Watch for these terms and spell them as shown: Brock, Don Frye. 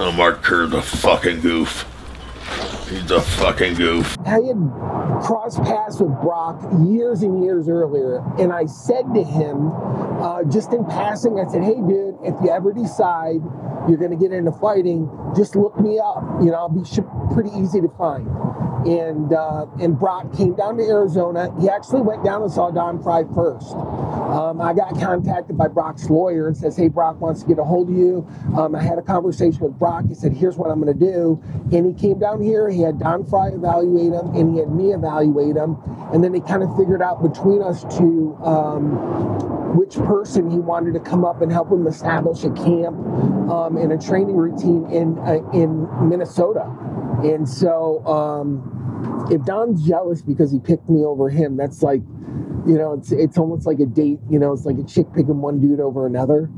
No, Mark Kerr's a fucking goof. He's a fucking goof. I had crossed paths with Brock years and years earlier, and I said to him, just in passing, I said, hey, dude, if you ever decide you're going to get into fighting, just look me up. You know, I'll be pretty easy to find. And Brock came down to Arizona. He actually went down and saw Don Frye first. I got contacted by Brock's lawyer and says, hey, Brock wants to get a hold of you. I had a conversation with Brock. He said, here's what I'm going to do. And he came down here. He had Don Frye evaluate him, and he had me evaluate him. And then they kind of figured out between us two which person he wanted to come up and help him establish a camp and a training routine in Minnesota. And so if Don's jealous because he picked me over him, that's like, you know, it's almost like a date, you know, it's like a chick picking one dude over another.